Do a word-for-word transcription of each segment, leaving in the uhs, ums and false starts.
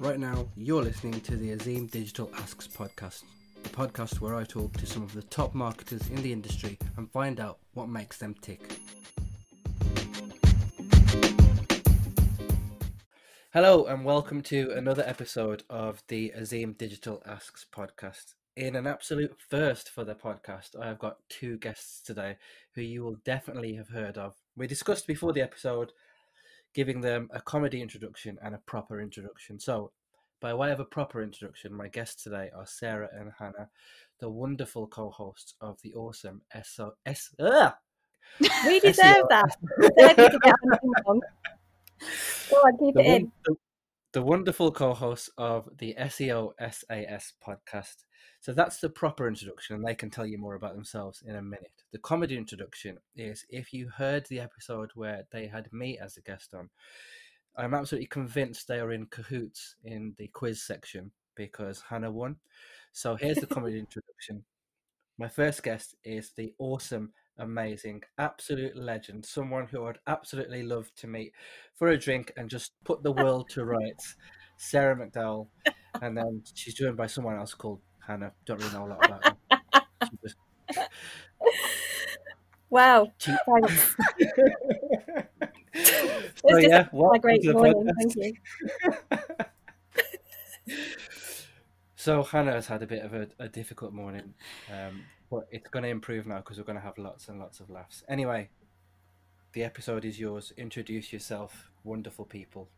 Right now, you're listening to the Azeem Digital Asks podcast, the podcast where I talk to some of the top marketers in the industry and find out what makes them tick. Hello and welcome to another episode of the Azeem Digital Asks podcast. In an absolute first for the podcast, I have got two guests today who you will definitely have heard of. We discussed before the episode giving them a comedy introduction and a proper introduction. So, by way of a proper introduction, my guests today are Sarah and Hannah, the wonderful co-hosts of the awesome S O S. S- uh, we deserve S E O. That. We deserve to get on. Go on, keep the it one, in. The, the wonderful co-hosts of the S E O S A S podcast. So that's the proper introduction, and they can tell you more about themselves in a minute. The comedy introduction is if you heard the episode where they had me as a guest on, I'm absolutely convinced they are in cahoots in the quiz section because Hannah won. So here's the comedy introduction. My first guest is the awesome, amazing, absolute legend, someone who I'd absolutely love to meet for a drink and just put the world to rights, Sarah McDowell. And then she's joined by someone else called Hannah. Don't really know a lot about her. Just... Wow. She... Thanks. So, yeah, a great morning. Thank you. So Hannah has had a bit of a, a difficult morning. Um, But it's going to improve now because we're going to have lots and lots of laughs. Anyway, the episode is yours. Introduce yourself, wonderful people.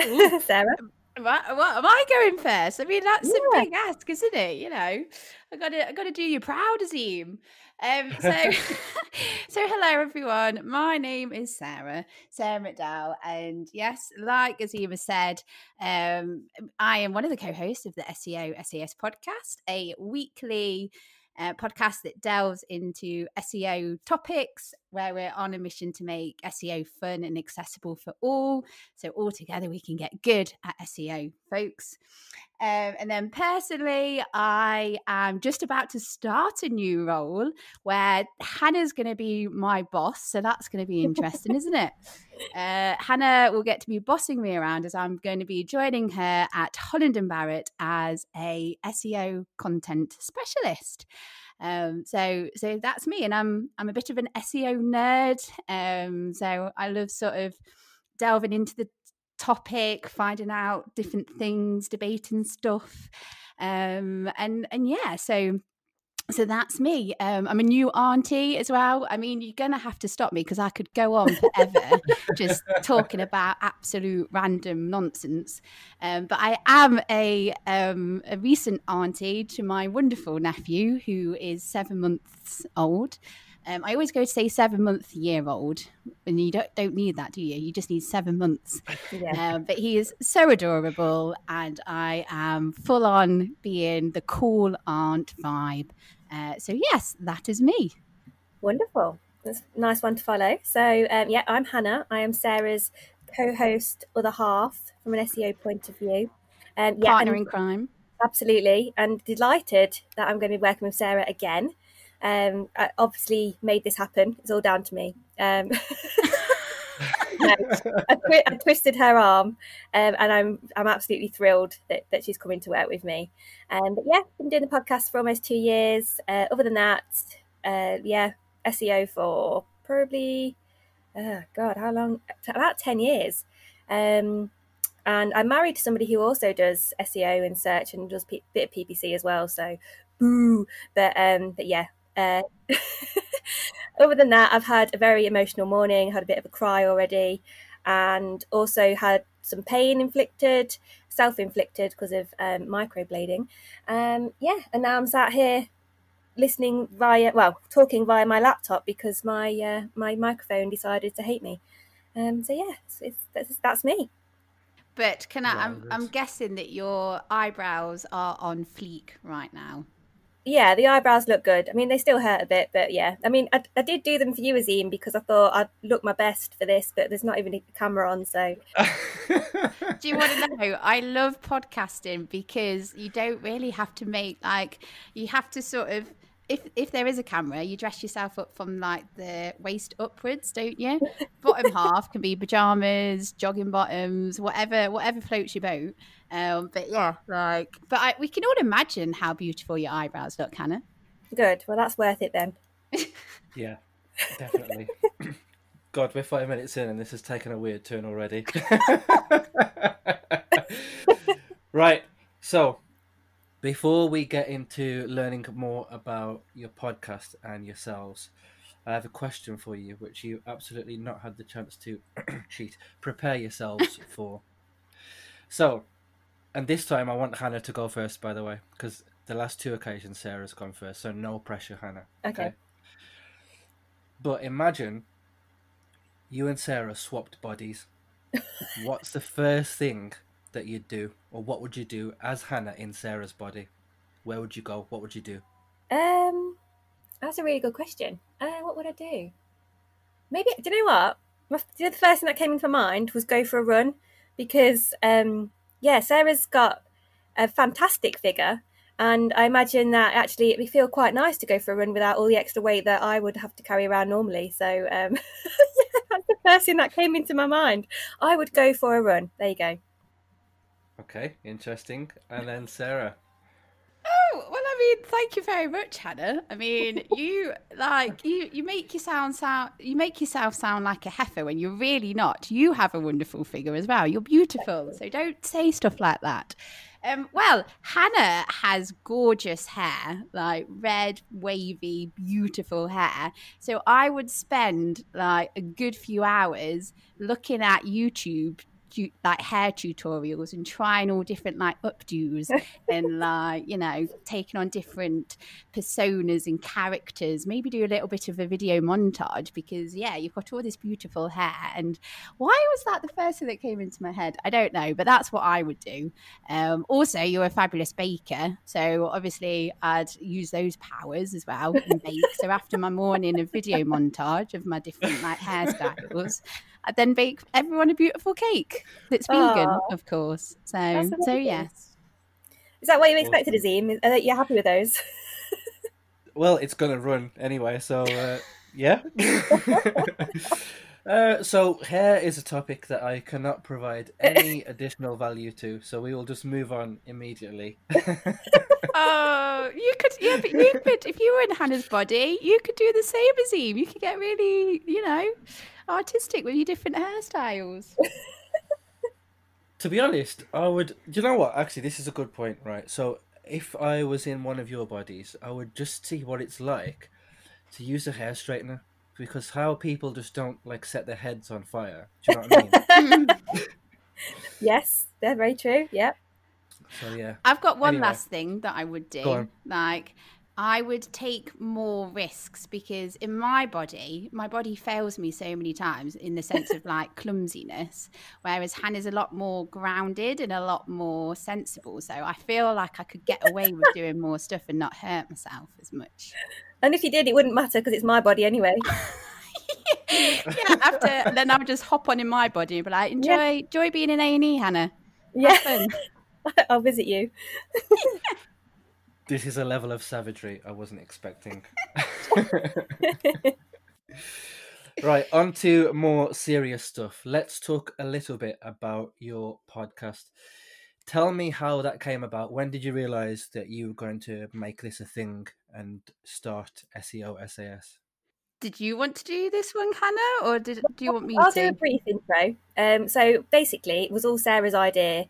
Sarah? Am I, am I going first? I mean, that's yeah. a big ask, isn't it? You know, I gotta, I gotta do you proud, Azeem. Um, so, so hello everyone. My name is Sarah, Sarah McDowell, and yes, like Azeem has said, um, I am one of the co-hosts of the S E O S A S podcast, a weekly. Uh, podcast that delves into S E O topics where we're on a mission to make S E O fun and accessible for all. So all together we can get good at S E O, folks. Um, and then personally, I am just about to start a new role where Hannah's going to be my boss. So that's going to be interesting, isn't it? Uh, Hannah will get to be bossing me around as I'm going to be joining her at Holland and Barrett as a S E O content specialist. Um, so, so that's me, and I'm I'm a bit of an S E O nerd. Um, so I love sort of delving into the topic, finding out different things, debating stuff, um, and and yeah, so. So that's me. Um, I'm a new auntie as well. I mean, you're going to have to stop me because I could go on forever just talking about absolute random nonsense. Um, but I am a, um, a recent auntie to my wonderful nephew who is seven months old. Um, I always go to say seven month year old, and you don't don't need that, do you? You just need seven months. Yeah. Um, but he is so adorable, and I am full on being the cool aunt vibe. Uh, so yes, that is me. Wonderful. That's a nice one to follow. So um, yeah, I'm Hannah. I am Sarah's co-host, other half from an S E O point of view. Um, yeah, partner and, in crime. Absolutely, and delighted that I'm going to be working with Sarah again. Um, I obviously made this happen. It's all down to me. Um, no, I, twi- I twisted her arm, um, and I'm I'm absolutely thrilled that, that she's coming to work with me. Um, but yeah, been doing the podcast for almost two years. Uh, other than that, uh, yeah, S E O for probably oh God, how long? About ten years. Um, and I'm married to somebody who also does S E O and search and does a P- bit of P P C as well. So boo, but um, but yeah. Uh, other than that, I've had a very emotional morning, had a bit of a cry already, and also had some pain inflicted, self-inflicted because of um, microblading. Um, yeah, and now I'm sat here listening via, well, talking via my laptop because my uh, my microphone decided to hate me. Um, so yeah, it's, it's, that's, that's me. But can I? Yeah, I'm, I'm guessing that your eyebrows are on fleek right now. Yeah, the eyebrows look good. I mean, they still hurt a bit, but yeah. I mean, I, I did do them for you, Azeem, because I thought I'd look my best for this, but there's not even a camera on, so. Do you want to know? I love podcasting because you don't really have to make, like, you have to sort of if if there is a camera, you dress yourself up from like the waist upwards, don't you? Bottom half can be pajamas, jogging bottoms, whatever whatever floats your boat. Um, but yeah, like, but I, we can all imagine how beautiful your eyebrows look, Hannah. Good. Well, that's worth it then. Yeah, definitely. God, we're five minutes in and this has taken a weird turn already. Right. So before we get into learning more about your podcast and yourselves, I have a question for you, which you absolutely not had the chance to cheat. Prepare yourselves for. So, and this time I want Hannah to go first, by the way, because the last two occasions Sarah's gone first, so no pressure, Hannah. Okay. Okay? But imagine you and Sarah swapped bodies. What's the first thing that you'd do, or what would you do as Hannah in Sarah's body? Where would you go? What would you do? Um, that's a really good question. Uh, what would I do? Maybe, do you know what? My, the first thing that came into my mind was go for a run, because, um, yeah, Sarah's got a fantastic figure, and I imagine that actually it would feel quite nice to go for a run without all the extra weight that I would have to carry around normally. So, um, yeah, that's the first thing that came into my mind. I would go for a run. There you go. Okay, interesting. And then Sarah. Oh, well, I mean, thank you very much, Hannah. I mean, you like you, you make you sound sound you make yourself sound like a heifer when you're really not. You have a wonderful figure as well. You're beautiful. So don't say stuff like that. Um, well, Hannah has gorgeous hair, like red, wavy, beautiful hair. So I would spend like a good few hours looking at YouTube like hair tutorials and trying all different like updos and like, you know, taking on different personas and characters, maybe do a little bit of a video montage, because yeah, you've got all this beautiful hair. And why was that the first thing that came into my head? I don't know, but that's what I would do. Um, also, you're a fabulous baker, so obviously I'd use those powers as well and bake. So after my morning of video montage of my different like hairstyles, I'd then bake everyone a beautiful cake. That's vegan, aww, of course. So, so yes. Is that what you expected, Azeem? Are you happy with those? Well, it's gonna run anyway, so uh, yeah. uh, so hair is a topic that I cannot provide any additional value to, so we will just move on immediately. Oh, you could, yeah, but you could, if you were in Hannah's body, you could do the same, Azeem. You could get really, you know, artistic with your different hairstyles. To be honest, I would, you know what, actually, this is a good point, right? So if I was in one of your bodies, I would just see what it's like to use a hair straightener, because how people just don't, like, set their heads on fire. Do you know what I mean? Yes, they're very true, yep. So, yeah. I've got one anyway. last thing that I would do, like... I would take more risks, because in my body, my body fails me so many times in the sense of like clumsiness, whereas Hannah's a lot more grounded and a lot more sensible. So I feel like I could get away with doing more stuff and not hurt myself as much. And if you did, it wouldn't matter because it's my body anyway. Yeah, after then I would just hop on in my body and be like, enjoy, yeah. enjoy being in A and E, Hannah. Yeah, I'll visit you. This is a level of savagery I wasn't expecting. Right, on to more serious stuff. Let's talk a little bit about your podcast. Tell me how that came about. When did you realise that you were going to make this a thing and start S E O S A S? Did you want to do this one, Hannah, or did, do you want me I'll to? I'll do a brief intro. Um, so basically, it was all Sarah's idea.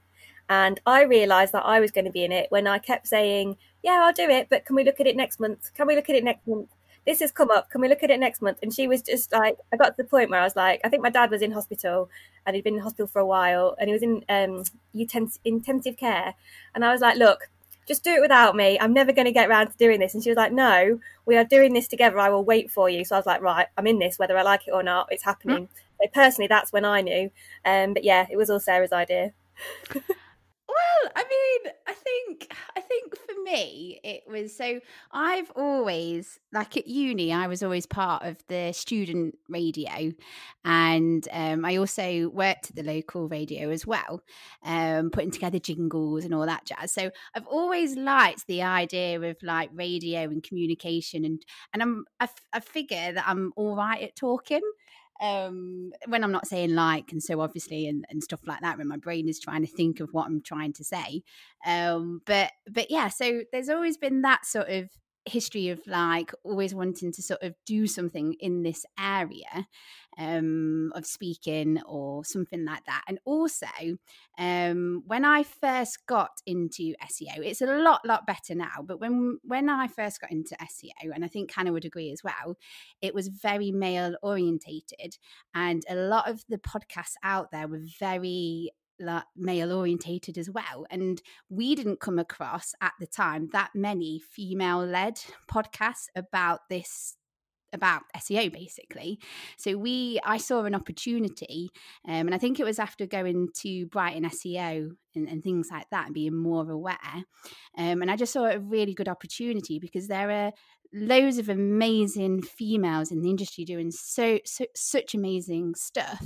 And I realised that I was going to be in it when I kept saying, yeah, I'll do it, but can we look at it next month? Can we look at it next month? This has come up. Can we look at it next month? And she was just like, I got to the point where I was like, I think my dad was in hospital and he'd been in hospital for a while and he was in um, utens- intensive care. And I was like, look, just do it without me. I'm never going to get around to doing this. And she was like, no, we are doing this together. I will wait for you. So I was like, right, I'm in this, whether I like it or not, it's happening. Mm-hmm. So personally, that's when I knew. Um, but yeah, it was all Sarah's idea. Well, Well, I mean, I think I think for me it was, so I've always, like at uni, I was always part of the student radio, and um, I also worked at the local radio as well, um, putting together jingles and all that jazz. So I've always liked the idea of like radio and communication, and and I'm I, f- I figure that I'm all right at talking. Um, when I'm not saying like, and so obviously, and, and stuff like that, when my brain is trying to think of what I'm trying to say. Um, but, but yeah, so there's always been that sort of history of like always wanting to sort of do something in this area, um, of speaking or something like that. And also, um, when I first got into S E O, it's a lot, lot better now, but when, when I first got into S E O, and I think Hannah would agree as well, it was very male orientated, and a lot of the podcasts out there were very like male orientated as well, and we didn't come across at the time that many female led podcasts about this, about S E O basically. So we I saw an opportunity, um, and I think it was after going to Brighton S E O and, and things like that, and being more aware, um, and I just saw a really good opportunity, because there are loads of amazing females in the industry doing so, so such amazing stuff.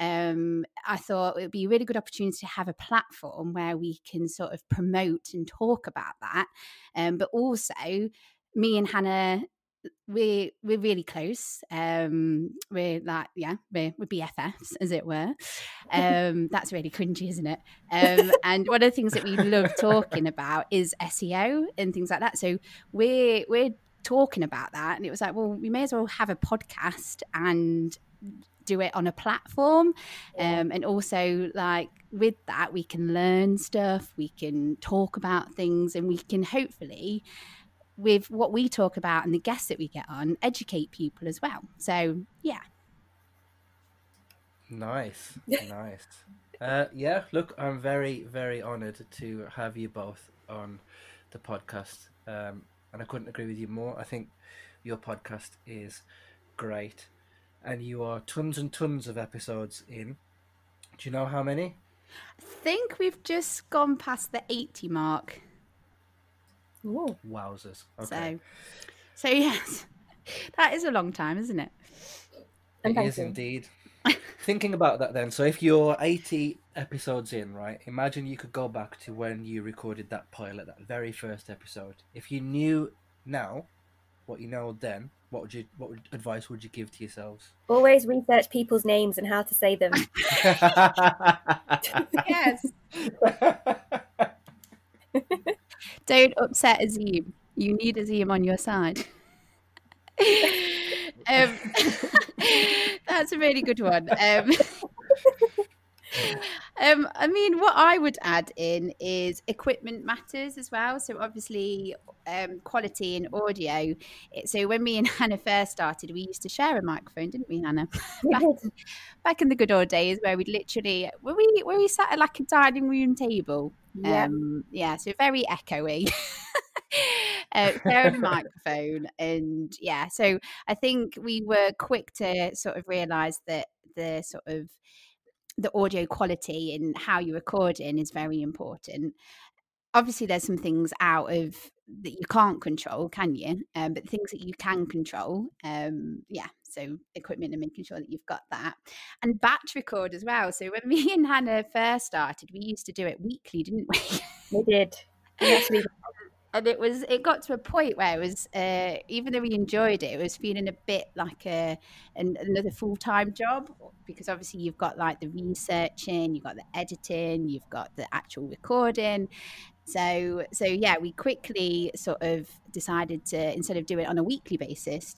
Um, I thought it would be a really good opportunity to have a platform where we can sort of promote and talk about that. Um, but also, me and Hannah, we we're really close. Um, we're like, yeah, we're, we're B F Fs, as it were. Um, that's really cringy, isn't it? Um, and one of the things that we love talking about is S E O and things like that. So we're we're talking about that, and it was like, well, we may as well have a podcast and do it on a platform, yeah. um, and also like with that we can learn stuff, we can talk about things, and we can hopefully, with what we talk about and the guests that we get on, educate people as well. So yeah, nice, nice. Uh, yeah, look, I'm very, very honoured to have you both on the podcast, um, and I couldn't agree with you more. I think your podcast is great. And you are tons and tons of episodes in. Do you know how many? I think we've just gone past the eighty mark. Ooh. Wowzers. Okay. So, so yes, that is a long time, isn't it? It Thank is you. Indeed. Thinking about that then, so if you're eighty episodes in, right, imagine you could go back to when you recorded that pilot, that very first episode. If you knew now what you know then, What would you? What advice would you give to yourselves? Always research people's names and how to say them. Yes. Don't upset Azeem. You need Azeem on your side. um, that's a really good one. Um, um, I mean, what I would add in is equipment matters as well. So obviously, um, quality and audio. So when me and Hannah first started, we used to share a microphone, didn't we, Hannah? back, back in the good old days, where we'd literally were we were we sat at like a dining room table. Yeah. Um, yeah. So very echoey. Uh, sharing a microphone, and yeah. So I think we were quick to sort of realise that the sort of the audio quality and how you record in is very important. Obviously, there's some things out of that you can't control, can you? Um, but things that you can control, um, yeah. So equipment and making sure that you've got that, and batch record as well. So when me and Hannah first started, we used to do it weekly, didn't we? We did. We actually did. And it was, it got to a point where it was, uh, even though we enjoyed it, it was feeling a bit like a an, another full-time job, because obviously you've got like the researching, you've got the editing, you've got the actual recording. So, so yeah, we quickly sort of decided to, instead of do it on a weekly basis,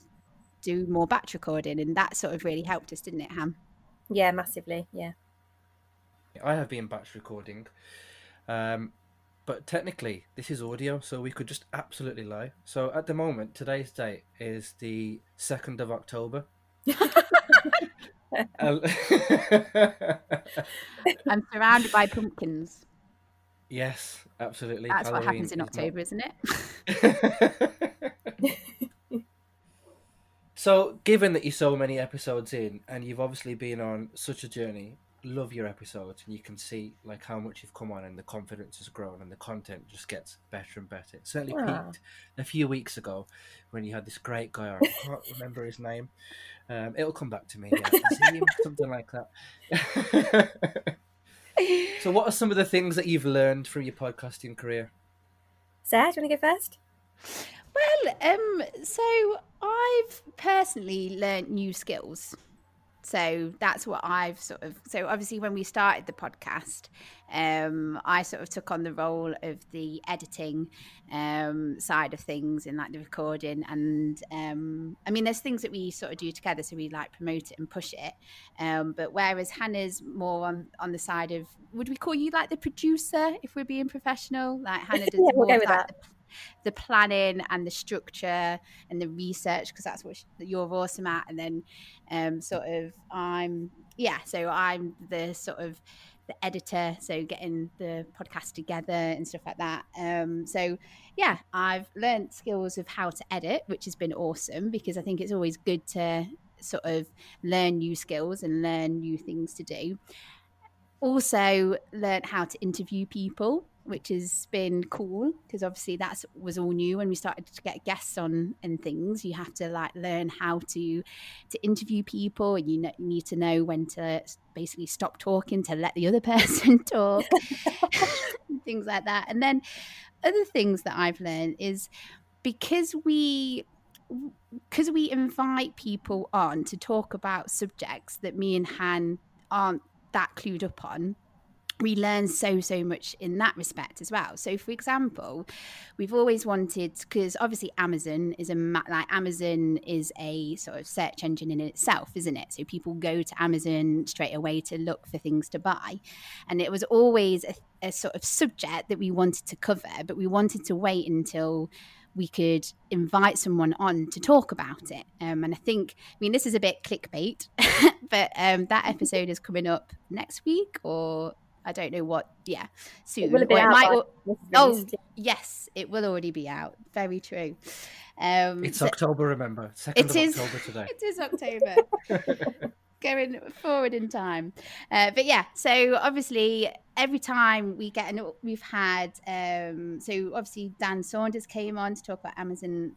do more batch recording, and that sort of really helped us, didn't it, Ham? Yeah, massively, yeah. I have been batch recording. Um... But technically, this is audio, so we could just absolutely lie. So at the moment, today's date is the second of October. I'm surrounded by pumpkins. Yes, absolutely. That's Halloween what happens in October, is not... isn't it? So given that you're so many episodes in, and you've obviously been on such a journey, love your episodes, and you can see like how much you've come on, and the confidence has grown, and the content just gets better and better. It certainly Aww. peaked a few weeks ago when you had this great guy on. I can't remember his name. Um, it'll come back to me. Yeah. Azeem, something like that. So what are some of the things that you've learned from your podcasting career? Sarah, do you want to go first? Well, um, so I've personally learned new skills. So that's what I've sort of, so obviously when we started the podcast, um, I sort of took on the role of the editing um, side of things and like the recording. And um, I mean, there's things that we sort of do together. So we like promote it and push it. Um, but whereas Hannah's more on, on the side of, would we call you like the producer if we're being professional? Like Hannah does yeah, more we'll go with like that. The, the planning and the structure and the research, because that's what you're awesome at. And then um sort of I'm yeah so I'm the sort of the editor, so getting the podcast together and stuff like that. Um so yeah, I've learned skills of how to edit, which has been awesome, because I think it's always good to sort of learn new skills and learn new things to do. Also learned how to interview people, which has been cool, because obviously that was all new when we started to get guests on and things. You have to like learn how to to interview people, and you, know, you need to know when to basically stop talking to let the other person talk, things like that. And then other things that I've learned is because we because we invite people on to talk about subjects that me and Han aren't that clued up on, we learn so, so much in that respect as well. So for example, we've always wanted, because obviously Amazon is a, like Amazon is a sort of search engine in itself, isn't it? So people go to Amazon straight away to look for things to buy. And it was always a, a sort of subject that we wanted to cover, but we wanted to wait until we could invite someone on to talk about it. Um, and I think, I mean, this is a bit clickbait, but um, that episode is coming up next week, or I don't know what, yeah, soon. It will be out might, or, oh, yes, it will already be out. Very true. Um, it's so, October, remember. Second of is, October today. It is October. Going forward in time. Uh, but yeah, so obviously every time we get, an, we've had, um, so obviously Dan Saunders came on to talk about Amazon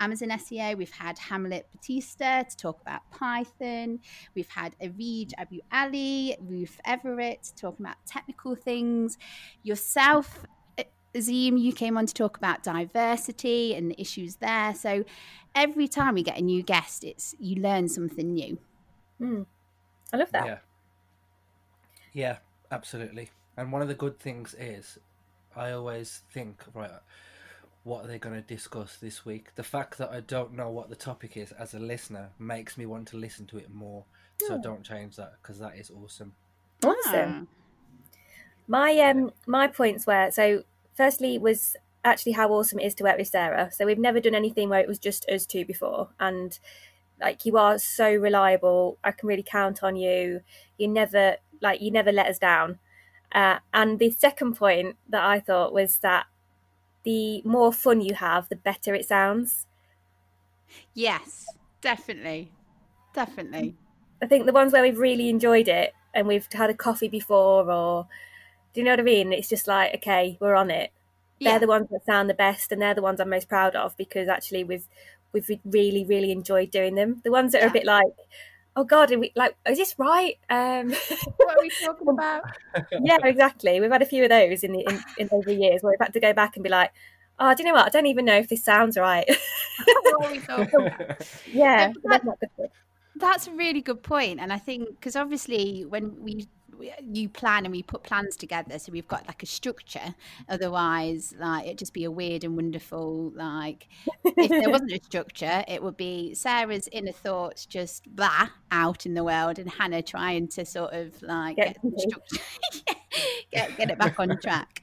Amazon S E O. We've had Hamlet Batista to talk about Python. We've had Areej AbuAli, Ruth Everett talking about technical things. Yourself, Azeem, you came on to talk about diversity and the issues there. So every time we get a new guest, it's you learn something new. Mm. I love that. Yeah. Yeah, absolutely. And one of the good things is I always think, right, what are they going to discuss this week? The fact that I don't know what the topic is as a listener makes me want to listen to it more. Yeah. So don't change that, because that is awesome. Awesome. My um my points were, so firstly was actually how awesome it is to work with Sarah. So we've never done anything where it was just us two before, and like you are so reliable. I can really count on you. You never like you never let us down. Uh, and the second point that I thought was that the more fun you have, the better it sounds. Yes, definitely. Definitely. I think the ones where we've really enjoyed it and we've had a coffee before, or do you know what I mean? It's just like, okay, we're on it. Yeah. They're the ones that sound the best, and they're the ones I'm most proud of, because actually we've we've really, really enjoyed doing them. The ones that yeah. are a bit like, oh God, are we, like, is this right? Um, what are we talking about? Yeah, exactly. We've had a few of those in the in, in over the years where we've had to go back and be like, oh, do you know what? I don't even know if this sounds right. What are we talking about? Yeah. That, that's a really good point. And I think, because obviously when we, we, you plan and we put plans together, so we've got like a structure. Otherwise, like, it'd just be a weird and wonderful, like, if there wasn't a structure, it would be Sarah's inner thoughts just blah out in the world, and Hannah trying to sort of like get, get some structure, get, get it back on track.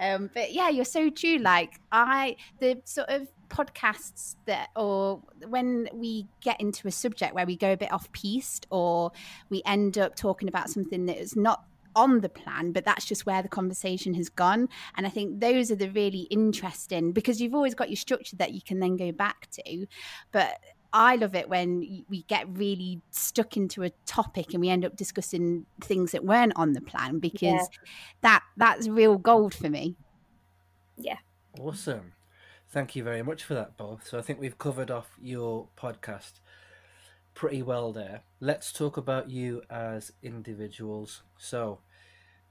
Um, but yeah, you're so true. Like I, the sort of podcasts that, or when we get into a subject where we go a bit off piste, or we end up talking about something that is not on the plan, but that's just where the conversation has gone. And I think those are the really interesting, because you've always got your structure that you can then go back to. But I love it when we get really stuck into a topic and we end up discussing things that weren't on the plan, because yeah. that that's real gold for me. Yeah. Awesome. Thank you very much for that, Bob. So I think we've covered off your podcast pretty well there. Let's talk about you as individuals. So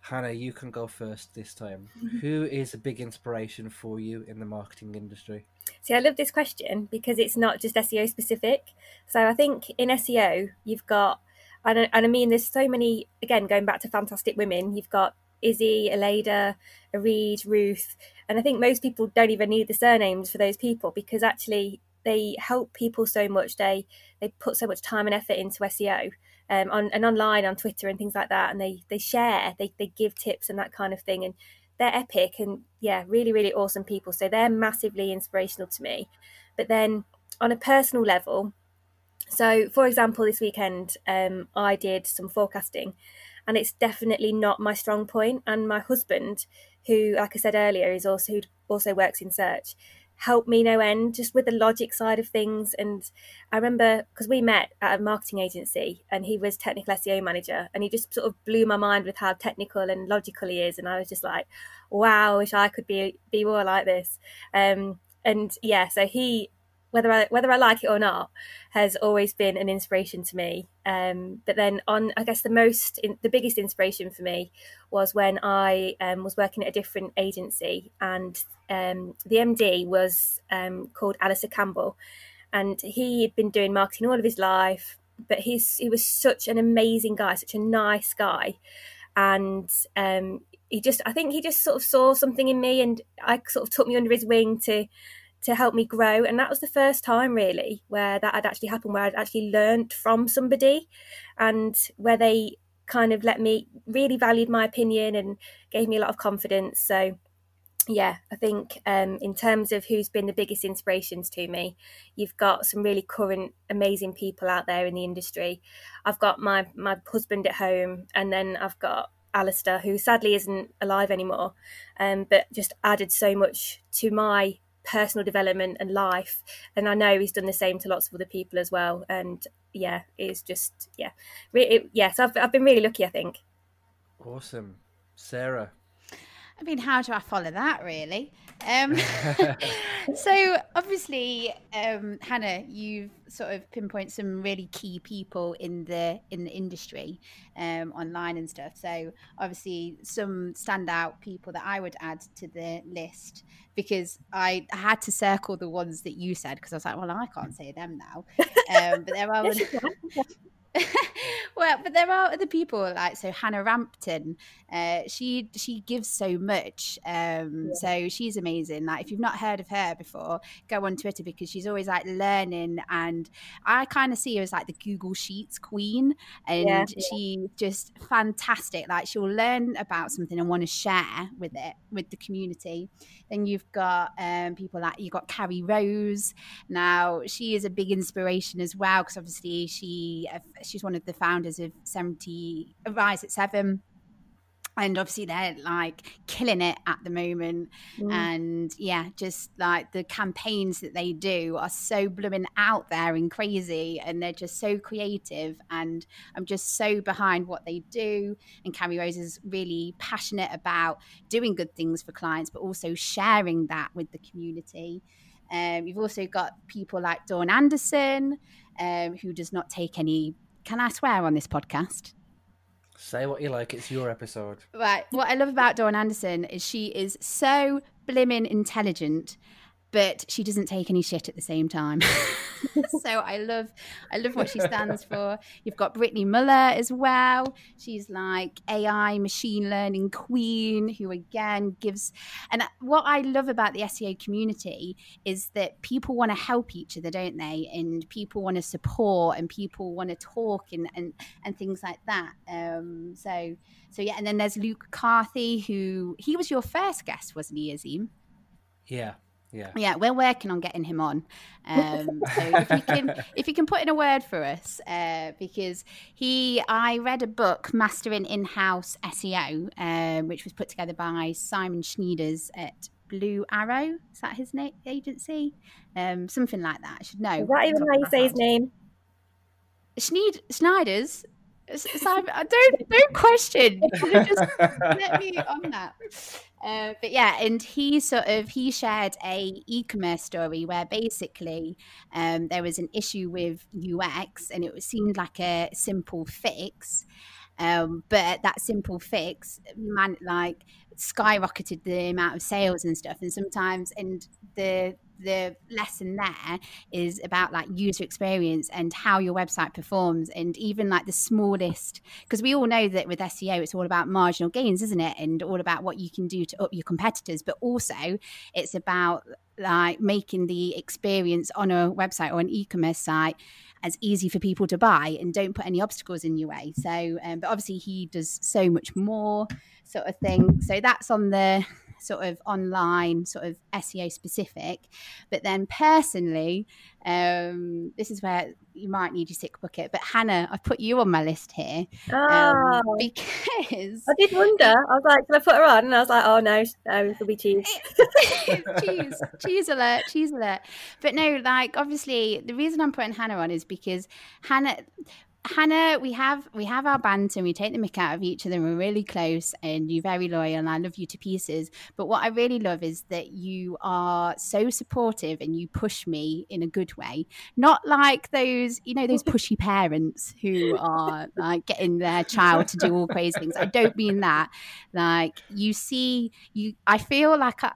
Hannah, you can go first this time. Who is a big inspiration for you in the marketing industry? See, I love this question because it's not just S E O specific. So I think in S E O, you've got, and I mean, there's so many, again, going back to fantastic women, you've got Izzy, Elaida, Areej, Ruth. And I think most people don't even need the surnames for those people, because actually they help people so much. They they put so much time and effort into S E O. Um, on and online on Twitter and things like that, and they they share, they they give tips and that kind of thing, and they're epic, and yeah, really really awesome people. So they're massively inspirational to me. But then on a personal level, so for example this weekend um, I did some forecasting, and it's definitely not my strong point, and my husband, who like I said earlier is also who also works in search, helped me no end, just with the logic side of things. And I remember, because we met at a marketing agency and he was technical S E O manager, and he just sort of blew my mind with how technical and logical he is, and I was just like, wow, I wish I could be be more like this. Um and yeah, so he, whether I whether I like it or not, has always been an inspiration to me. Um but then on, I guess the most in, the biggest inspiration for me was when I um, was working at a different agency, and um the M D was um called Alistair Campbell, and he had been doing marketing all of his life, but he's he was such an amazing guy, such a nice guy, and um he just I think he just sort of saw something in me, and I sort of took me under his wing to to help me grow. And that was the first time really where that had actually happened, where I'd actually learned from somebody, and where they kind of let me, really valued my opinion and gave me a lot of confidence. So yeah, I think um, in terms of who's been the biggest inspirations to me, you've got some really current amazing people out there in the industry. I've got my my husband at home, and then I've got Alistair, who sadly isn't alive anymore, um, but just added so much to my personal development and life, and I know he's done the same to lots of other people as well. And yeah, it's just yeah it, yeah so I've, I've been really lucky, I think. Awesome. Sarah? I mean, how do I follow that really? Um so obviously um Hannah, you've sort of pinpointed some really key people in the in the industry, um online and stuff. So obviously some standout people that I would add to the list, because I had to circle the ones that you said, because I was like, well, I can't say them now. Um but there are ones well, but there are other people like, so Hannah Rampton, uh, she she gives so much. Um, yeah. So she's amazing. Like, if you've not heard of her before, go on Twitter, because she's always like learning. And I kind of see her as like the Google Sheets queen. And yeah, yeah. she's just fantastic. Like, she'll learn about something and want to share with it, with the community. Then you've got um, people like, you've got Carrie Rose. Now, she is a big inspiration as well, because obviously she... Uh, she's one of the founders of seventy Rise at Seven, and obviously they're like killing it at the moment. Mm. And yeah, just like the campaigns that they do are so blooming out there and crazy, and they're just so creative, and I'm just so behind what they do. And Carrie Rose is really passionate about doing good things for clients, but also sharing that with the community. Um, you've also got people like Dawn Anderson, um, who does not take any... Can I swear on this podcast? Say what you like. It's your episode. Right. What I love about Dawn Anderson is she is so blimmin' intelligent, but she doesn't take any shit at the same time. So I love, I love what she stands for. You've got Brittany Mueller as well. She's like A I machine learning queen, who again gives, and what I love about the S E O community is that people want to help each other, don't they? And people want to support, and people want to talk, and, and, and things like that. Um, so, so yeah. And then there's Luke Carthy, who, he was your first guest, wasn't he, Azeem? Yeah. Yeah. yeah, we're working on getting him on. Um, so if you can, if you can put in a word for us, uh, because he, I read a book, Mastering In-House S E O, um, which was put together by Simon Schneiders at Blue Arrow. Is that his name, agency? Um, something like that. I should know. Is that even how you say his name? Schneid- Schneiders. Simon, I don't don't question. Just let me on that. Uh, but yeah, and he sort of he shared a e-commerce story where basically um, there was an issue with U X, and it seemed like a simple fix, um, but that simple fix meant like skyrocketed the amount of sales and stuff. And sometimes, and the the lesson there is about like user experience and how your website performs, and even like the smallest, because we all know that with S E O it's all about marginal gains, isn't it, and all about what you can do to up your competitors, but also it's about like making the experience on a website or an e-commerce site as easy for people to buy, and don't put any obstacles in your way. So um, but obviously he does so much more sort of thing, so that's on the sort of online sort of S E O specific. But then personally, um this is where you might need your sick bucket, but Hannah, I've put you on my list here. Oh, um, because I did wonder, I was like, can I put her on? And I was like, oh no, no, it'll be cheese. cheese cheese alert cheese alert but no, like obviously the reason I'm putting Hannah on is because Hannah Hannah, we have we have our banter, we take the mick out of each other, we're really close, and you're very loyal, and I love you to pieces. But what I really love is that you are so supportive, and you push me in a good way. Not like those, you know, those pushy parents who are like getting their child to do all crazy things. I don't mean that. Like you see, you, I feel like I,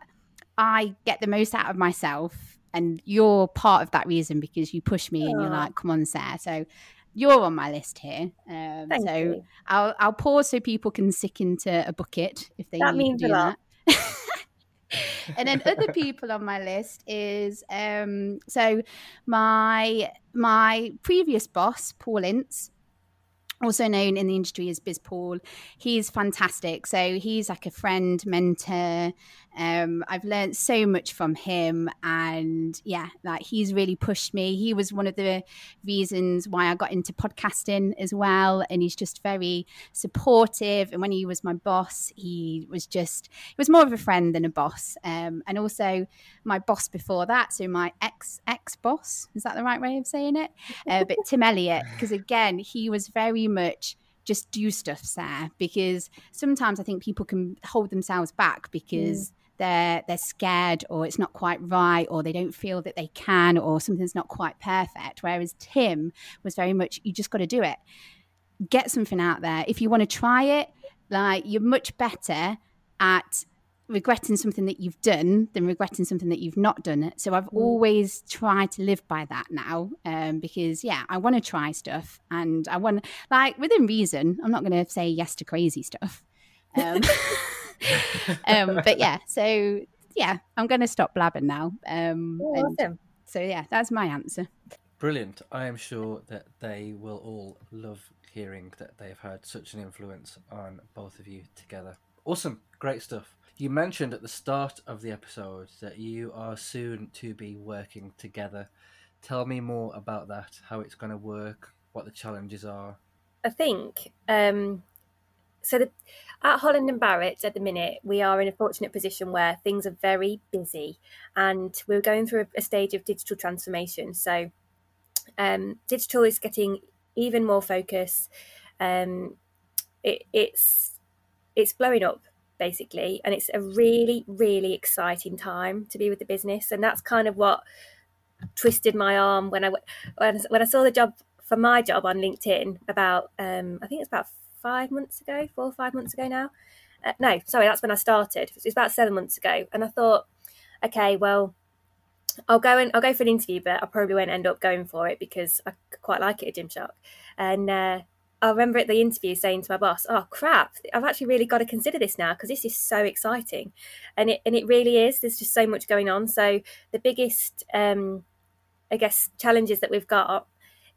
I get the most out of myself, and you're part of that reason because you push me, and you're like, come on, Sarah. So you're on my list here. Um, Thank so you. I'll I'll pause so people can sick into a bucket if they that need means to do a lot. That. And then other people on my list is um, so my my previous boss, Paul Ince, also known in the industry as Biz Paul. He's fantastic. So he's like a friend, mentor. Um, I've learned so much from him, and yeah, like he's really pushed me. He was one of the reasons why I got into podcasting as well. And he's just very supportive. And when he was my boss, he was just, he was more of a friend than a boss. Um, and also my boss before that. So my ex, ex boss, is that the right way of saying it? Uh, but Tim Elliott, because again, he was very much just do stuff, Sarah, because sometimes I think people can hold themselves back because mm. they're they're scared, or it's not quite right, or they don't feel that they can, or something's not quite perfect. Whereas Tim was very much, you just got to do it. Get something out there. If you want to try it, like you're much better at regretting something that you've done than regretting something that you've not done. So I've always tried to live by that now, um, because yeah, I want to try stuff, and I want, like within reason, I'm not going to say yes to crazy stuff. Um, um, but yeah, so yeah, I'm going to stop blabbing now. Um, oh, and awesome. So yeah, that's my answer. Brilliant. I am sure that they will all love hearing that they've had such an influence on both of you together. Awesome. Great stuff. You mentioned at the start of the episode that you are soon to be working together. Tell me more about that, how it's going to work, what the challenges are. I think, um, so the, at Holland and Barrett at the minute, we are in a fortunate position where things are very busy, and we're going through a, a stage of digital transformation. So um, digital is getting even more focus. Um, it, it's, it's blowing up, basically, and it's a really really exciting time to be with the business, and that's kind of what twisted my arm when I when, when I saw the job for my job on LinkedIn about um I think it's about five months ago four or five months ago now uh, no sorry that's when I started. It was about seven months ago, and I thought, okay, well, I'll go and I'll go for an interview, but I probably won't end up going for it because I quite like it at Gymshark. And uh I remember at the interview saying to my boss, oh crap, I've actually really got to consider this now because this is so exciting. And it and it really is. There's just so much going on. So the biggest, um, I guess, challenges that we've got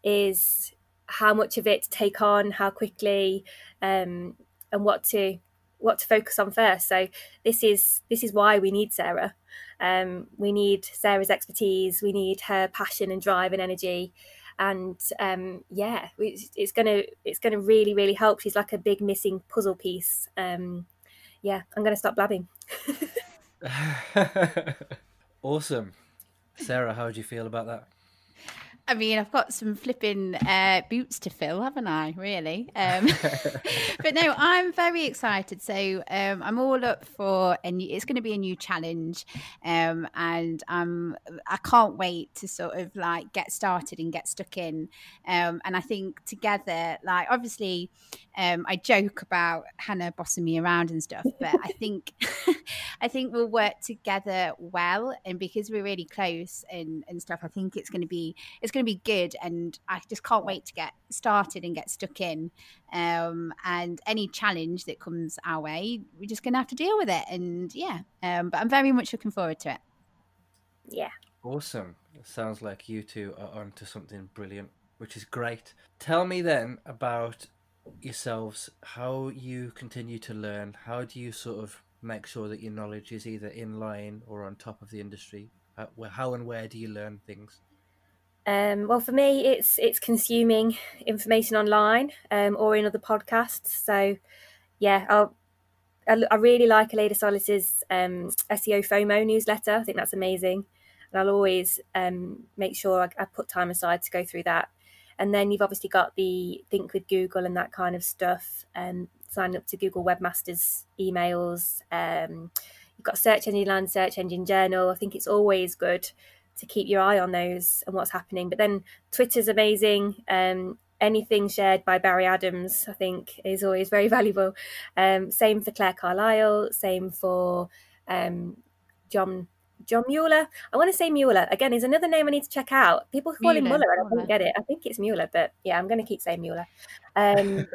is how much of it to take on, how quickly, um, and what to what to focus on first. So this is this is why we need Sarah. Um, we need Sarah's expertise. We need her passion and drive and energy. And um, yeah, it's, it's gonna it's gonna really really help. She's like a big missing puzzle piece. Um, yeah, I'm gonna stop blabbing. Awesome. Sarah, how do you feel about that? I mean, I've got some flipping uh, boots to fill, haven't I, really? Um, but no, I'm very excited. So um, I'm all up for, and it's going to be a new challenge. Um, and I'm, I can't wait to sort of like get started and get stuck in. Um, and I think together, like obviously um, I joke about Hannah bossing me around and stuff, but I think, I think we'll work together well. And because we're really close and, and stuff, I think it's going to be, it's going to be good, and I just can't wait to get started and get stuck in, um and any challenge that comes our way, we're just gonna have to deal with it. And yeah, um but I'm very much looking forward to it. Yeah, awesome. It sounds like you two are onto something brilliant, which is great. Tell me then about yourselves, how you continue to learn. How do you sort of make sure that your knowledge is either in line or on top of the industry? How and where do you learn things? Um, well, for me, it's it's consuming information online um, or in other podcasts. So, yeah, I'll, I, I really like Aleda Solis's um, S E O FOMO newsletter. I think that's amazing. And I'll always um, make sure I, I put time aside to go through that. And then you've obviously got the Think with Google and that kind of stuff. Um, signing up to Google Webmasters emails. Um, you've got Search Engine Land, Search Engine Journal. I think it's always good to keep your eye on those and what's happening. But then Twitter's amazing. Um, anything shared by Barry Adams, I think, is always very valuable. Um, same for Claire Carlisle, same for um, John John Mueller. I want to say Mueller. Again, is another name I need to check out. People call Mueller, him Mueller, and I don't get it. I think it's Mueller, but yeah, I'm going to keep saying Mueller. Um,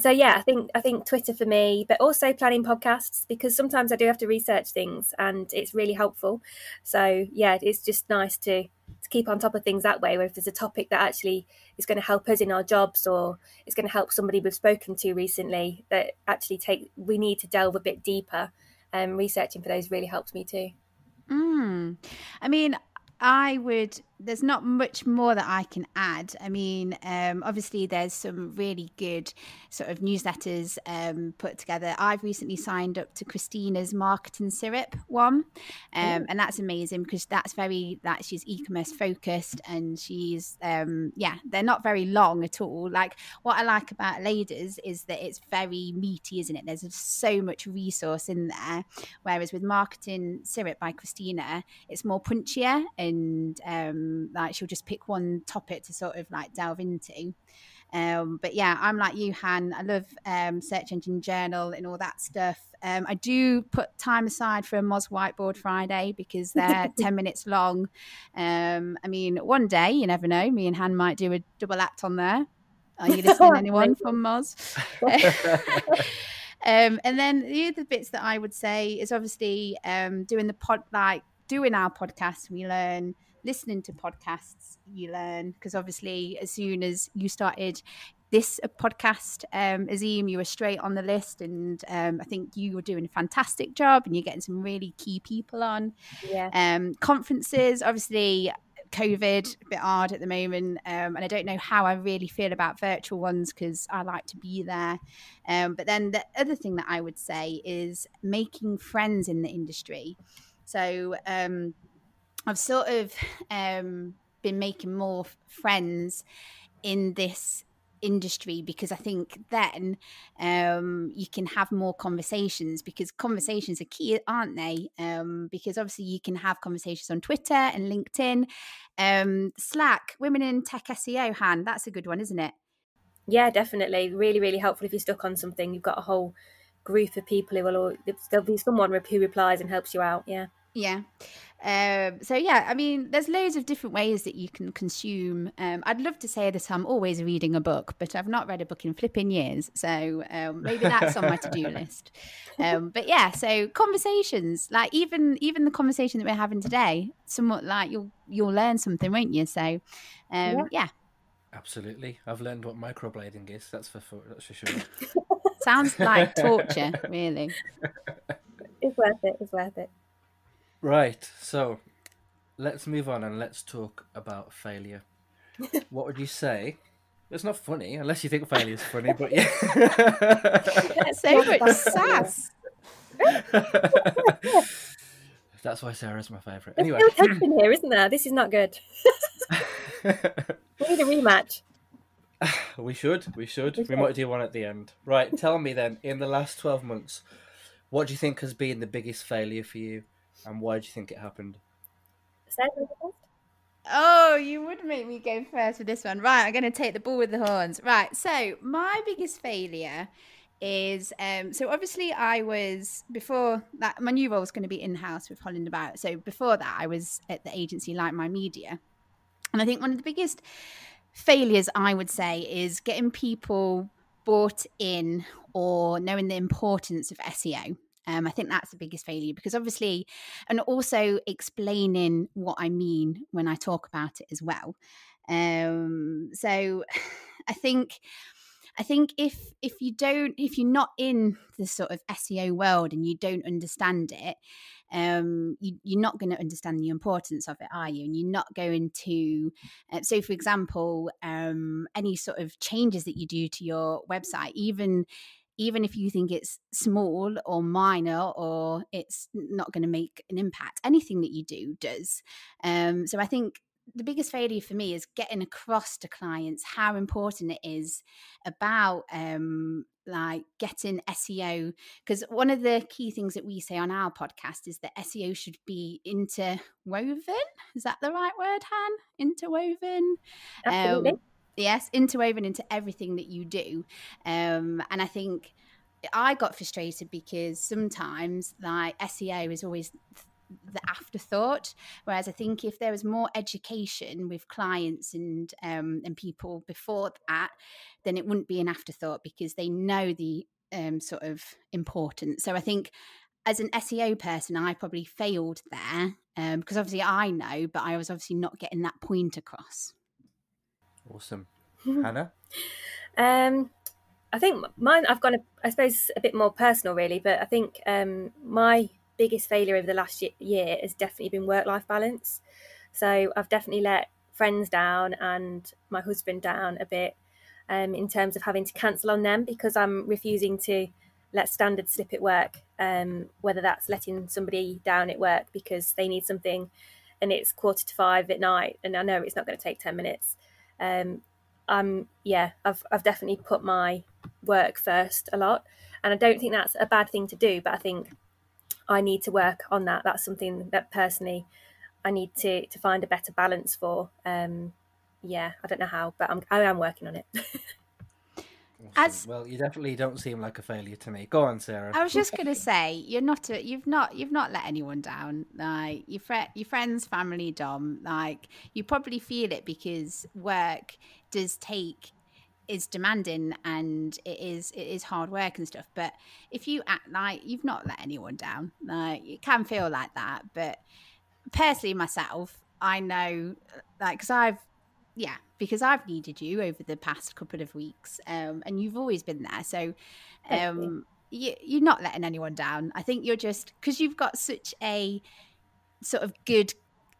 so yeah, I think I think Twitter for me, but also planning podcasts, because sometimes I do have to research things and it's really helpful. So yeah, it's just nice to, to keep on top of things that way, where if there's a topic that actually is going to help us in our jobs, or it's going to help somebody we've spoken to recently that actually take we need to delve a bit deeper, and um, researching for those really helps me too. Mm. I mean, I would, there's not much more that I can add. I mean, um, obviously there's some really good sort of newsletters um, put together. I've recently signed up to Christina's Marketing Syrup one, um, and that's amazing because that's very, that she's e-commerce focused, and she's, um, yeah, they're not very long at all. Like what I like about Ladies is that it's very meaty, isn't it? There's so much resource in there. Whereas with Marketing Syrup by Christina, it's more punchier, and um, like she'll just pick one topic to sort of like delve into. Um, but yeah, I'm like you, Han. I love um, Search Engine Journal and all that stuff. Um, I do put time aside for a Moz Whiteboard Friday because they're ten minutes long. Um, I mean, one day, you never know, me and Han might do a double act on there. Are you listening, anyone from Moz? um, and then the other bits that I would say is obviously um, doing the pod, like doing our podcast, we learn. Listening to podcasts, you learn, because obviously as soon as you started this podcast, um, Azeem, you were straight on the list, and um, I think you were doing a fantastic job, and you're getting some really key people on. Yeah. Um, conferences, obviously COVID, a bit hard at the moment, um, and I don't know how I really feel about virtual ones because I like to be there. Um, but then the other thing that I would say is making friends in the industry. So um I've sort of um, been making more friends in this industry, because I think then um, you can have more conversations, because conversations are key, aren't they? Um, because obviously you can have conversations on Twitter and LinkedIn, um, Slack, Women in Tech S E O, Han, that's a good one, isn't it? Yeah, definitely. Really, really helpful if you're stuck on something. You've got a whole group of people who will, all, there'll be someone who replies and helps you out, yeah. Yeah. Um, so, yeah, I mean, there's loads of different ways that you can consume. Um, I'd love to say that I'm always reading a book, but I've not read a book in flipping years. So um, maybe that's on my to-do list. Um, but, yeah, so conversations, like even even the conversation that we're having today, somewhat like you'll, you'll learn something, won't you? So, um, yeah. yeah. Absolutely. I've learned what microblading is. That's for, that's for sure. Sounds like torture, really. It's worth it. It's worth it. Right, so let's move on and let's talk about failure. What would you say? It's not funny, unless you think failure is funny, but yeah. So much sass. That's why Sarah's my favourite. Anyway. There's no tension here, isn't there? This is not good. We need a rematch. We should. We should. We, we should. Might do one at the end. Right. Tell me then, in the last twelve months, what do you think has been the biggest failure for you and why do you think it happened? Sarah? Oh, you would make me go first with this one. Right, I'm going to take the bull with the horns. Right, so my biggest failure is, um, so obviously I was, before that, my new role was going to be in-house with Holland About. So before that, I was at the agency Light My Media. And I think one of the biggest failures, I would say, is getting people bought in or knowing the importance of S E O. Um, I think that's the biggest failure because obviously, and also explaining what I mean when I talk about it as well. Um, so I think, I think if, if you don't, if you're not in the sort of S E O world and you don't understand it, um, you, you're not going to understand the importance of it, are you? And you're not going to, uh, so for example, um, any sort of changes that you do to your website, even even if you think it's small or minor or it's not going to make an impact, anything that you do does. Um, so I think the biggest failure for me is getting across to clients how important it is about um, like getting S E O. Because one of the key things that we say on our podcast is that S E O should be interwoven. Is that the right word, Han? Interwoven? Absolutely. Um, Yes, interwoven into everything that you do. Um, and I think I got frustrated because sometimes like S E O is always the afterthought. Whereas I think if there was more education with clients and um, and people before that, then it wouldn't be an afterthought because they know the um, sort of importance. So I think as an S E O person, I probably failed there um, because obviously I know, but I was obviously not getting that point across. Awesome. Hannah? um, I think mine, I've gone, a, I suppose, a bit more personal really, but I think um, my biggest failure over the last year, year has definitely been work-life balance. So I've definitely let friends down and my husband down a bit um, in terms of having to cancel on them because I'm refusing to let standards slip at work, um, whether that's letting somebody down at work because they need something and it's quarter to five at night and I know it's not going to take ten minutes. Um, um, yeah, I've I've definitely put my work first a lot, and I don't think that's a bad thing to do. But I think I need to work on that. That's something that personally I need to to find a better balance for. Um, yeah, I don't know how, but I'm I am working on it. Awesome. As, well, you definitely don't seem like a failure to me. Go on, Sarah. I was just gonna say you're not a, you've not you've not let anyone down. Like your fr- your friends, family, Dom. Like you probably feel it because work does take is demanding and it is it is hard work and stuff. But if you act like you've not let anyone down, like it can feel like that. But personally, myself, I know, like because I've. Yeah, because I've needed you over the past couple of weeks um, and you've always been there. So um, you, you're not letting anyone down. I think you're just because you've got such a sort of good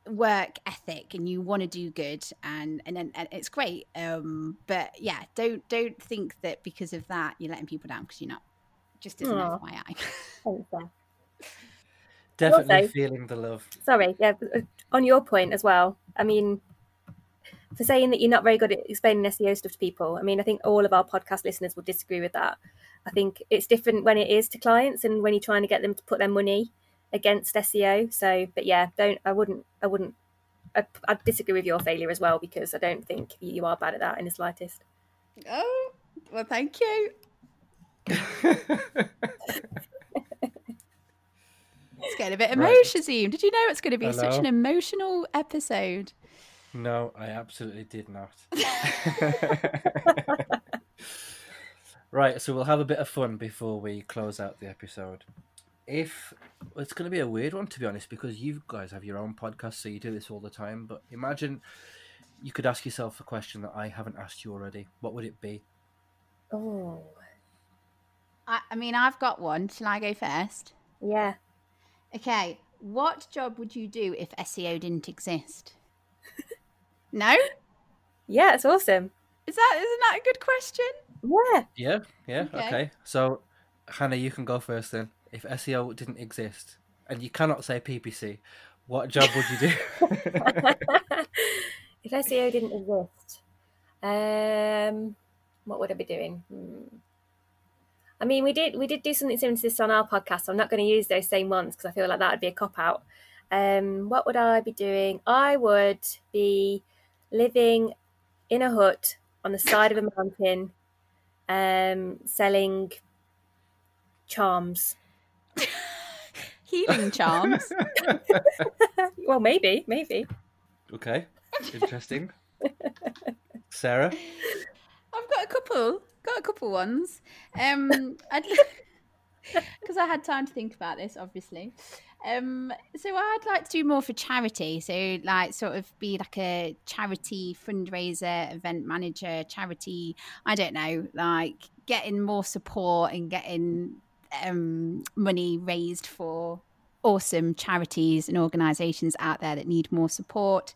work ethic and you want to do good and, and, and it's great. Um, but yeah, don't don't think that because of that, you're letting people down because you're not. Just as an F Y I. Definitely also, feeling the love. Sorry. Yeah. On your point as well. I mean, for saying that you're not very good at explaining S E O stuff to people. I mean, I think all of our podcast listeners will disagree with that. I think it's different when it is to clients and when you're trying to get them to put their money against S E O. So, but yeah, don't, I wouldn't, I wouldn't, I, I disagree with your failure as well, because I don't think you are bad at that in the slightest. Oh, well, thank you. It's getting a bit emotional, Azeem. Did you know it's going to be Hello? Such an emotional episode? No, I absolutely did not. Right, so we'll have a bit of fun before we close out the episode. If it's going to be a weird one, to be honest, because you guys have your own podcast, so you do this all the time. But imagine you could ask yourself a question that I haven't asked you already. What would it be? Oh, I, I mean, I've got one. Shall I go first? Yeah. Okay. What job would you do if S E O didn't exist? No? Yeah, it's awesome. Is that, isn't that a good question? Yeah. Yeah, yeah, okay. okay. So, Hannah, you can go first then. If S E O didn't exist, and you cannot say P P C, what job would you do? If S E O didn't exist, um, what would I be doing? Hmm. I mean, we did we did do something similar to this on our podcast. So I'm not going to use those same ones because I feel like that would be a cop-out. Um, what would I be doing? I would be living in a hut on the side of a mountain, um, selling charms. Healing charms? Well, maybe, maybe. Okay, interesting. Sarah? I've got a couple. Got a couple ones, um, because I had time to think about this, obviously. Um, so I'd like to do more for charity. So, like, sort of be like a charity fundraiser, event manager, charity. I don't know, like getting more support and getting um, money raised for awesome charities and organisations out there that need more support.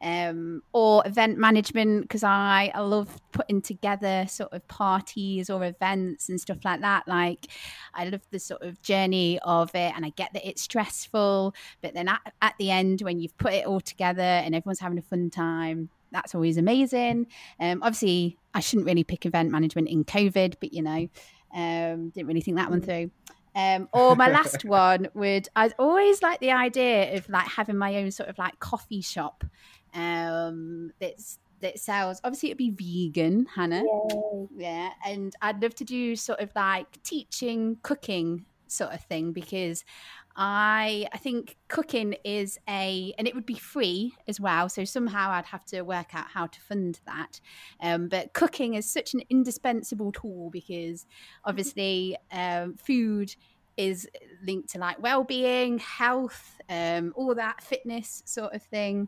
Um, or event management, because I, I love putting together sort of parties or events and stuff like that. Like, I love the sort of journey of it, and I get that it's stressful, but then at, at the end, when you've put it all together and everyone's having a fun time, that's always amazing. Um, obviously, I shouldn't really pick event management in COVID, but, you know, um, didn't really think that one through. Um, or my last one would, I always like the idea of like having my own sort of like coffee shop um that's that sells, obviously it'd be vegan, Hannah. Yay. Yeah, and I'd love to do sort of like teaching cooking sort of thing, because I I think cooking is a, and it would be free as well, so somehow I'd have to work out how to fund that, um, but cooking is such an indispensable tool, because obviously um, food is linked to like well-being, health, um, all that fitness sort of thing.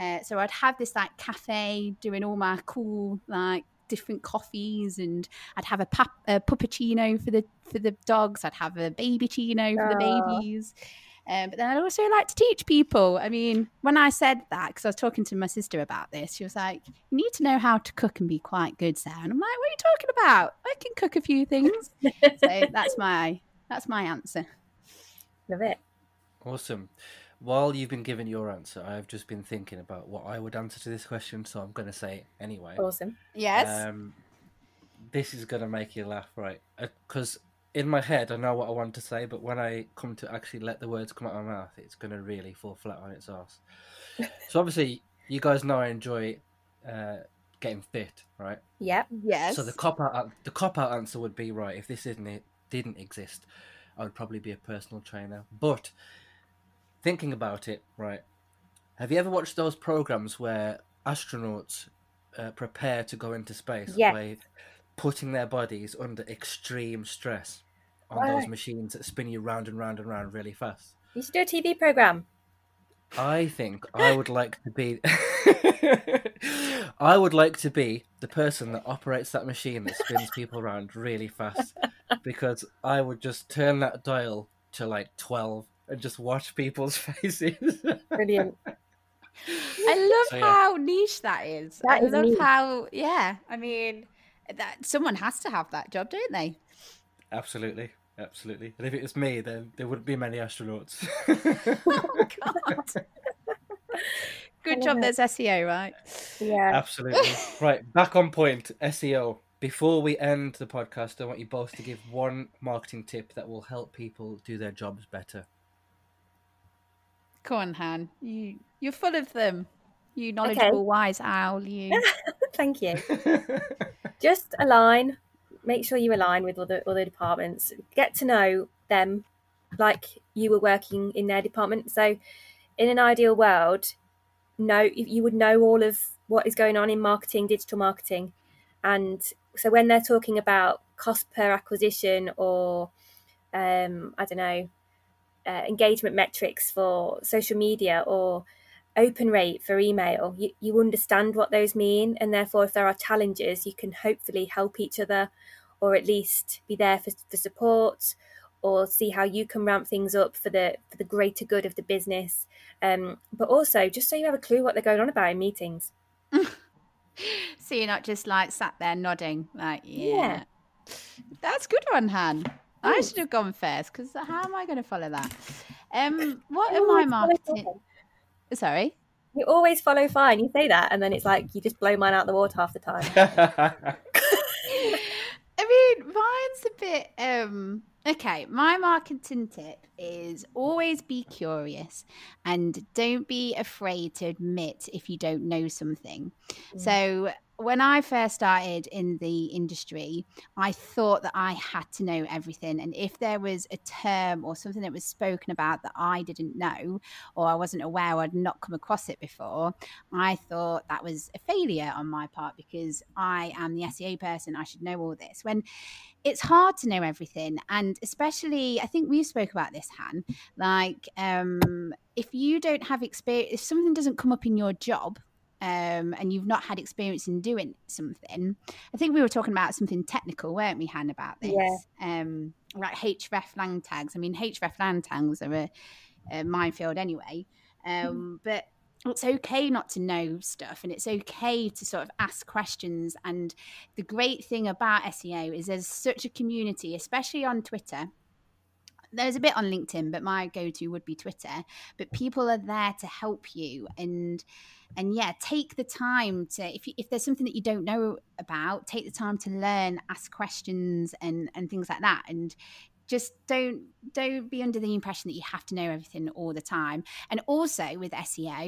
Uh, so I'd have this like cafe doing all my cool like different coffees, and I'd have a, pap- a puppuccino for the for the dogs. I'd have a baby chino for Aww. the babies. Um, but then I'd also like to teach people. I mean, when I said that, because I was talking to my sister about this, she was like, you need to know how to cook and be quite good, Sarah. And I'm like, what are you talking about? I can cook a few things. So that's my... That's my answer. Love it. Awesome. While you've been giving your answer, I've just been thinking about what I would answer to this question, so I'm going to say it anyway. Awesome. Yes. Um, this is going to make you laugh, right? Because uh, in my head, I know what I want to say, but when I come to actually let the words come out of my mouth, it's going to really fall flat on its arse. So obviously, you guys know I enjoy uh, getting fit, right? Yep. Yes. So the cop-out, the cop-out answer would be, right, if this isn't it, didn't exist, I would probably be a personal trainer. But thinking about it, right, have you ever watched those programs where astronauts uh, prepare to go into space yes. by putting their bodies under extreme stress on right. those machines that spin you round and round and round really fast? You should do a T V program. I think I would like to be I would like to be the person that operates that machine that spins people around really fast, because I would just turn that dial to like twelve and just watch people's faces. Brilliant. I love so, yeah. how niche that is. That I is love neat. How yeah, I mean that someone has to have that job, don't they? Absolutely. Absolutely. And if it was me, then there wouldn't be many astronauts. Oh, God. Good job there's S E O, right? Yeah. Absolutely. Right, back on point, S E O. Before we end the podcast, I want you both to give one marketing tip that will help people do their jobs better. Come on, Han. You, you're full of them. You knowledgeable, okay. wise owl. You. Thank you. Just a line. Make sure you align with other other departments. Get to know them like you were working in their department. So in an ideal world, know, you would know all of what is going on in marketing, digital marketing. And so when they're talking about cost per acquisition or, um, I don't know, uh, engagement metrics for social media or open rate for email, you, you understand what those mean, and therefore if there are challenges you can hopefully help each other, or at least be there for, for support, or see how you can ramp things up for the for the greater good of the business, um but also just so you have a clue what they're going on about in meetings. So you're not just like sat there nodding like yeah, yeah. That's a good one, Han. Ooh. I should have gone first, because how am I going to follow that? Um, what am I marketing? Sorry? You always follow fine. You say that, and then it's like you just blow mine out the water half the time. I mean, mine's a bit... Um... Okay, my marketing tip is always be curious and don't be afraid to admit if you don't know something. Mm. So when I first started in the industry, I thought that I had to know everything. And if there was a term or something that was spoken about that I didn't know, or I wasn't aware, or I'd not come across it before, I thought that was a failure on my part because I am the S E O person. I should know all this. When it's hard to know everything. And especially, I think we spoke about this, Han, like um, if you don't have experience, if something doesn't come up in your job, Um, and you've not had experience in doing something. I think we were talking about something technical, weren't we, Han, about this? Yeah. Um, like href lang tags. I mean, href lang tags are a, a minefield anyway. Um, mm. But it's okay not to know stuff, and it's okay to sort of ask questions. And the great thing about S E O is there's such a community, especially on Twitter. There's a bit on LinkedIn, but my go-to would be Twitter. But people are there to help you, and and yeah, take the time to, if you, if there's something that you don't know about, take the time to learn, ask questions, and and things like that. And just don't don't be under the impression that you have to know everything all the time. And also with S E O,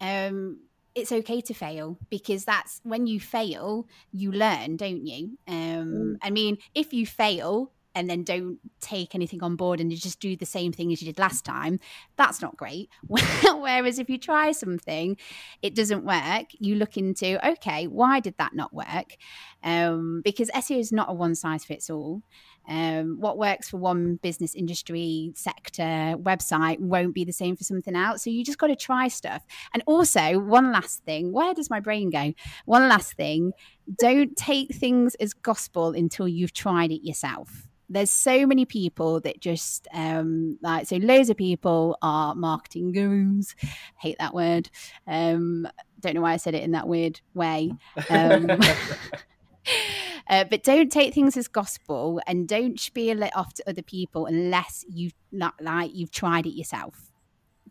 um, it's okay to fail, because that's when you fail, you learn, don't you? Um, I mean, if you fail and then don't take anything on board and you just do the same thing as you did last time, that's not great. Whereas if you try something, it doesn't work, you look into, okay, why did that not work? Um, because S E O is not a one-size-fits-all. Um, what works for one business, industry, sector, website won't be the same for something else. So you just got to try stuff. And also, one last thing, where does my brain go? One last thing, don't take things as gospel until you've tried it yourself. There's so many people that just um, like, so loads of people are marketing gurus. Hate that word. Um, don't know why I said it in that weird way. Um, uh, but don't take things as gospel, and don't spiel it off to other people unless you not, like you've tried it yourself.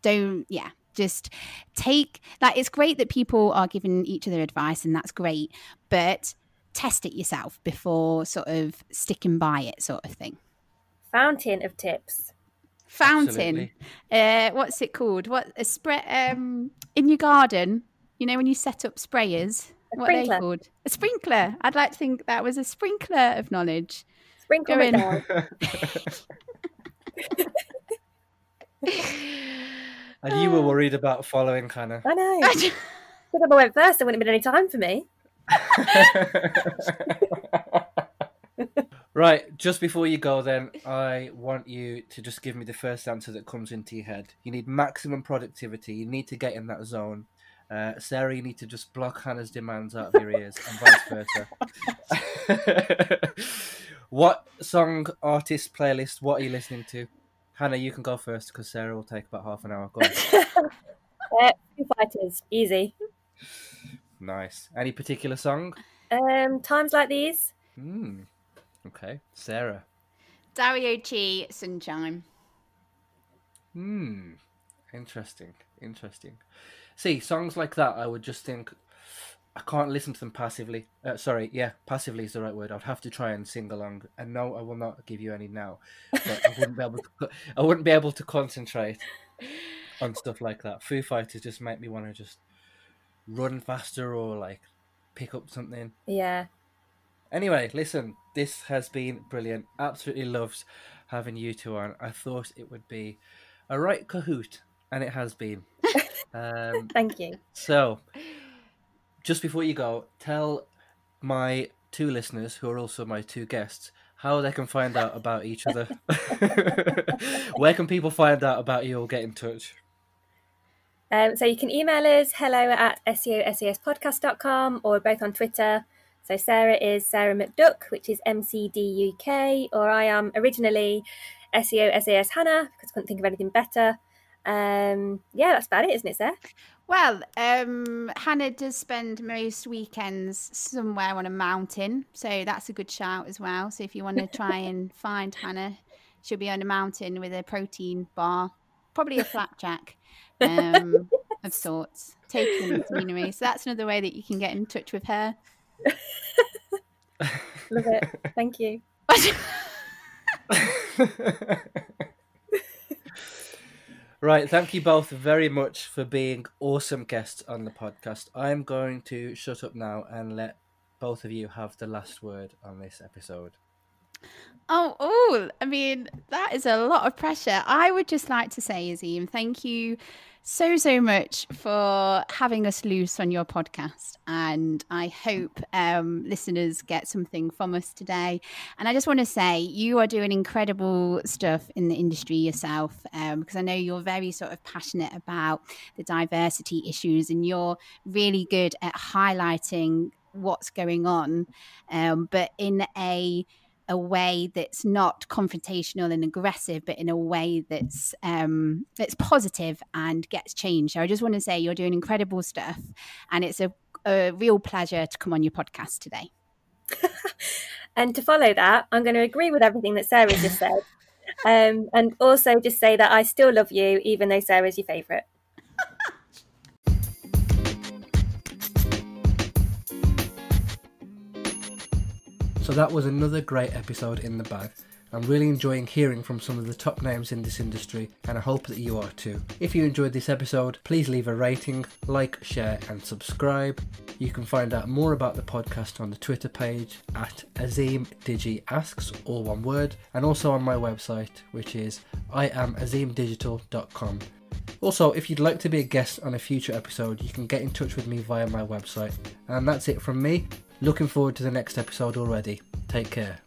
Don't, yeah. Just take, like, it's great that people are giving each other advice, and that's great, but test it yourself before sort of sticking by it, sort of thing. Fountain of tips. Fountain. Uh, what's it called? What a spray um, in your garden? You know, when you set up sprayers, a what sprinkler. Are they called? A sprinkler. I'd like to think that was a sprinkler of knowledge. Sprinkle it down. And you were worried about following, Hannah. I know. I just... if I went first, there wouldn't have been any time for me. Right, just before you go then, I want you to just give me the first answer that comes into your head. You need maximum productivity, you need to get in that zone. uh, Sarah, you need to just block Hannah's demands out of your ears, and vice versa. What song, artist, playlist, what are you listening to? Hannah, you can go first, because Sarah will take about half an hour. Go on. uh, Foo Fighters, easy. Nice. Any particular song? Um, Times Like These. Mm. Okay. Sarah. Dario Chi, Sunshine. Hmm. Interesting. Interesting. See, songs like that, I would just think, I can't listen to them passively. Uh, sorry, yeah, passively is the right word. I'd have to try and sing along. And no, I will not give you any now. But I wouldn't be able to, I wouldn't be able to concentrate on stuff like that. Foo Fighters just make me want to just run faster, or like pick up something. Yeah. Anyway, listen, this has been brilliant. Absolutely loved having you two on. I thought it would be a right cahoot, and it has been. Um, thank you. So just before you go, tell my two listeners, who are also my two guests, how they can find out about each other. Where can people find out about you or get in touch? Um, so you can email us, hello at S E O S A S podcast dot com, or we're both on Twitter. So Sarah is Sarah McDuck, which is M C D U K, or I am originally S E O S A S Hannah, because I couldn't think of anything better. Um, yeah, that's about it, isn't it, Sarah? Well, um, Hannah does spend most weekends somewhere on a mountain, so that's a good shout as well. So if you want to try and find Hannah, she'll be on a mountain with a protein bar probably a flapjack um, of sorts, taking the scenery. So that's another way that you can get in touch with her. Love it. Thank you. Right, thank you both very much for being awesome guests on the podcast. I'm going to shut up now and let both of you have the last word on this episode. Oh, oh, I mean, that is a lot of pressure. I would just like to say, Azeem, thank you so, so much for having us loose on your podcast. And I hope um, listeners get something from us today. And I just want to say you are doing incredible stuff in the industry yourself, um, because I know you're very sort of passionate about the diversity issues and you're really good at highlighting what's going on, um, but in a a way that's not confrontational and aggressive, but in a way that's um that's positive and gets changed. So I just want to say you're doing incredible stuff, and it's a, a real pleasure to come on your podcast today. And to follow that, I'm going to agree with everything that Sarah just said, um and also just say that I still love you even though Sarah's your favorite. So that was another great episode in the bag. I'm really enjoying hearing from some of the top names in this industry, and I hope that you are too. If you enjoyed this episode, please leave a rating, like, share and subscribe. You can find out more about the podcast on the Twitter page at Azeem Digi Asks, all one word, and also on my website, which is i am azeem digital dot com. Also, if you'd like to be a guest on a future episode, you can get in touch with me via my website. And that's it from me. Looking forward to the next episode already. Take care.